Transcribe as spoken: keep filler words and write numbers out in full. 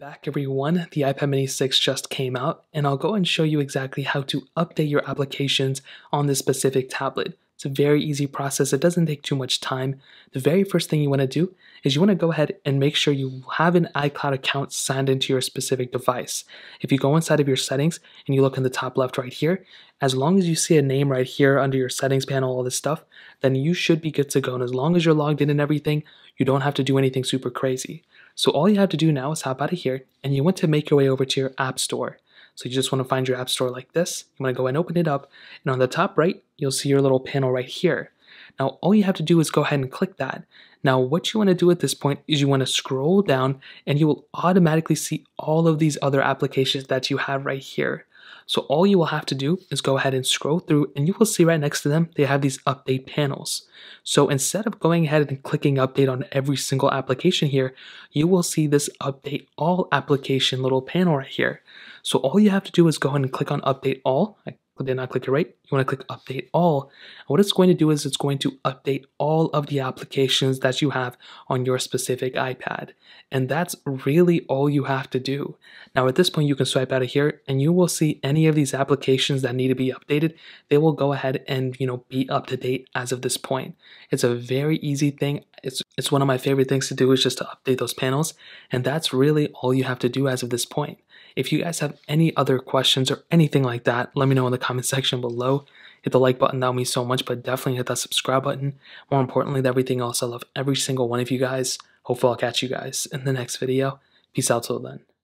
Back everyone, the iPad Mini six just came out, and I'll go and show you exactly how to update your applications on this specific tablet. It's a very easy process, it doesn't take too much time. The very first thing you want to do is you want to go ahead and make sure you have an iCloud account signed into your specific device. If you go inside of your settings and you look in the top left right here, as long as you see a name right here under your settings panel, all this stuff, then you should be good to go. And as long as you're logged in and everything, you don't have to do anything super crazy. So all you have to do now is hop out of here and you want to make your way over to your App Store. So you just want to find your App Store like this. You want to go and open it up, and on the top right, you'll see your little panel right here. Now all you have to do is go ahead and click that. Now what you want to do at this point is you want to scroll down and you will automatically see all of these other applications that you have right here. So all you will have to do is go ahead and scroll through, and you will see right next to them they have these update panels. So instead of going ahead and clicking update on every single application here, you will see this update all application little panel right here. So all you have to do is go ahead and click on update all. I did not click it right. You want to click update all. And what it's going to do is it's going to update all of the applications that you have on your specific iPad. And that's really all you have to do. Now at this point you can swipe out of here and you will see any of these applications that need to be updated. They will go ahead and, you know, be up to date as of this point. It's a very easy thing. It's it's one of my favorite things to do is just to update those panels. And that's really all you have to do as of this point. If you guys have any other questions or anything like that, let me know in the comment section below. Hit the like button, that would mean so much, but definitely hit that subscribe button. More importantly than everything else, I love every single one of you guys. Hopefully I'll catch you guys in the next video. Peace out till then.